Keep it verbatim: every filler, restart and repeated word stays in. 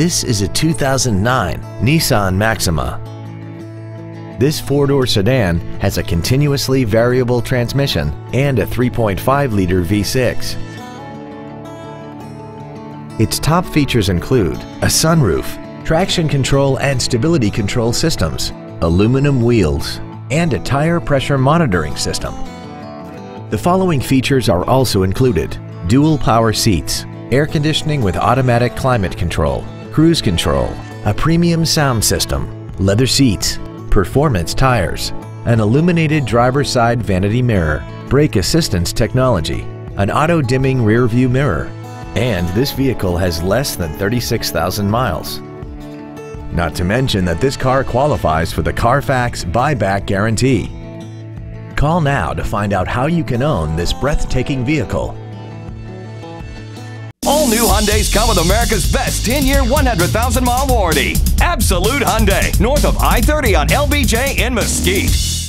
This is a two thousand nine Nissan Maxima. This four-door sedan has a continuously variable transmission and a three point five liter V six. Its top features include a sunroof, traction control and stability control systems, aluminum wheels, and a tire pressure monitoring system. The following features are also included: dual power seats, air conditioning with automatic climate control, cruise control, a premium sound system, leather seats, performance tires, an illuminated driver's side vanity mirror, brake assistance technology, an auto-dimming rear view mirror, and this vehicle has less than thirty-six thousand miles. Not to mention that this car qualifies for the Carfax buyback guarantee. Call now to find out how you can own this breathtaking vehicle. All new Hyundais come with America's best ten year, one hundred thousand mile warranty. Absolute Hyundai, north of I thirty on L B J in Mesquite.